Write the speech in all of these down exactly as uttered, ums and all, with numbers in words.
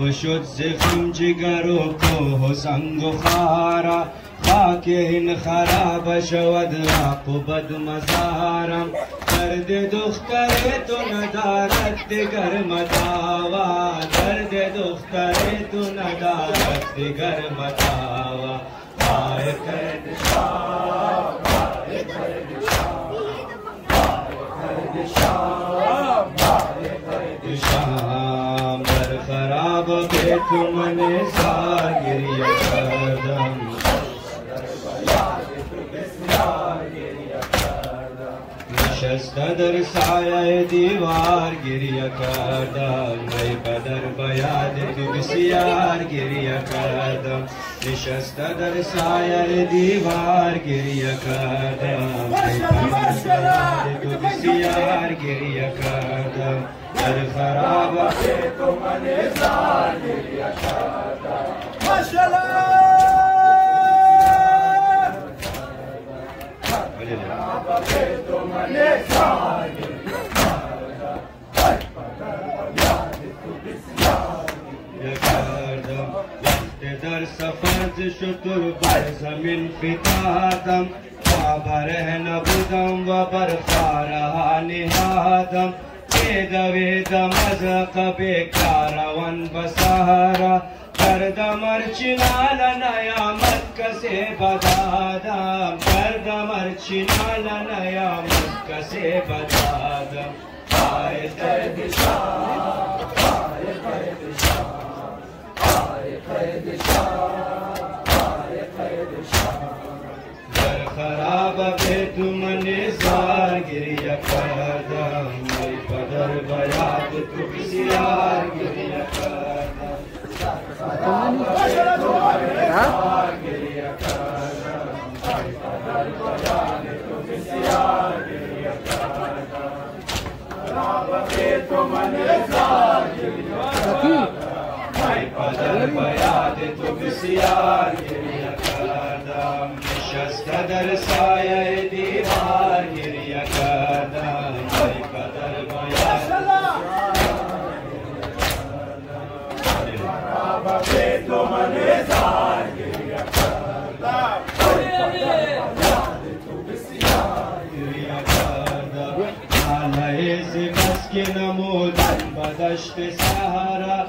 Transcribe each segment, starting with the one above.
آب شد زخم جگر و کوه و سنگ و خارا، خاک این خراب شود راق و بدمزارم. درد دختر تو ندارد دیگر مداوا، درد دختر تو ندارد دیگر مداوا. بای کردشان، بای کردشان، بای کردشان، بای کردشان. در خراب بیت من ساگری کردم، نشسته در سایه دیوار گریه کردم. ای بدر به یاد تو بسیار گریه کردم، نشسته در سایه دیوار گریه کردم. ای بدر به یاد تو بسیار گریه کردم، در خرابه تو من زار گریه کردم. ماشاءالله در سفر شطور بر زمین فتادم، و بره نبودم و بر خارها نهادم. بدویدم از عقب کاروان بسارا، کردم ارچینال نیامد کسی بدادم، کردم ارچینال نیامد کسی بدادم. آی قیدشان، آی قیدشان، آی قیدشان، آی قیدشان. در خراب بیت من زار گریه کردم، ای پدر به یاد تو بسیار گریه کردم. نشسته در سایه دیوار گریه کردم، ای پدر به یاد تو من زار گریه کردم، تو بسیار گریه کردم. ناله ز مسکین نمودم به دشت صحرا،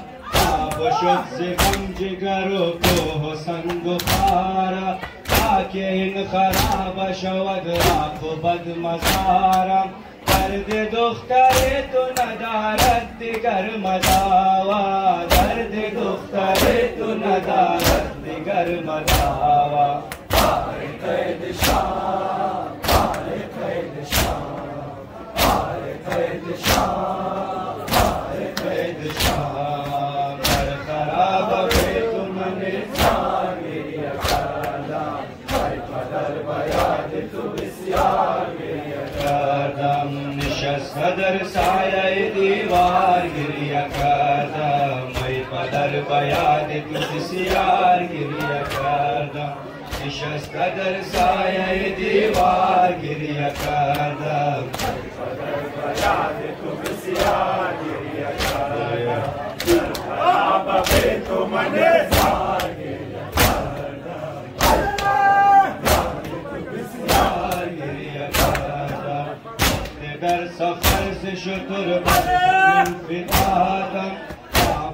آب شد ز غم جگر و کوه و سنگ و خارا، خاک این خراب شود راق و بدمزارم. درد دختر تو ندارد دیگر مداوا، درد دختر تو ندارد دیگر مداوا. آی قیدشان، آی قیدشان، آی قیدشان، آی قیدشان. در خراب بیت من زار گریه کردم، ای پدر به یاد تو بسیار گریه کردم. نشسته در سایه دیوار گریه کردم، ای پدر به یاد تو بسیار گریه کردم. نشسته در سایه دیوار گریه کردم، ای پدر به یاد تو بسیار گریه کردم. در خراب بیت من زار گریه کردم، تو بسیار گریه کردم. در سفر ز شطور بر زمین فتادم،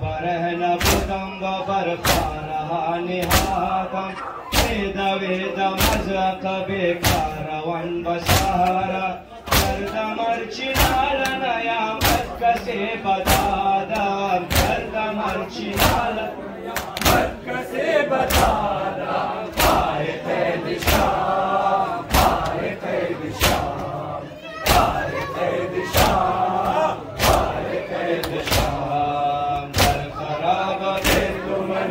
بره نبودم و بر خانها نهادم. بدویدم از عقب کاروان بسارا، کردم ارچینال نیامد کسی بدادم، کردم ارچینال نیامد کسی بدادم. پای قیدشان، پای قیدشان، پای قیدشان، پای قیدشان. در خراب تو من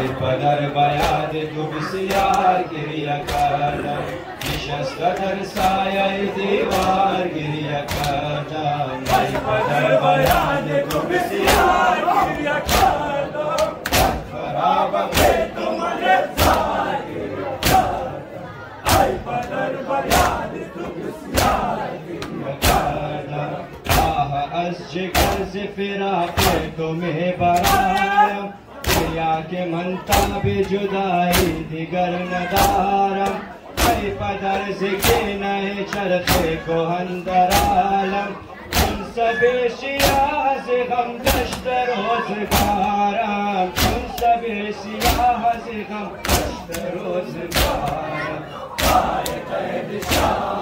ای پدر به یاد تو بسیار گریه کردم. के मनता भी जुदाई दिगर नदारम कई पदर जिके नए चरखे को अंदर आलम तुम सबे सियाह से गम दश्त रोजगारम तुम सबे सियाह से गम दश्त रोजगारम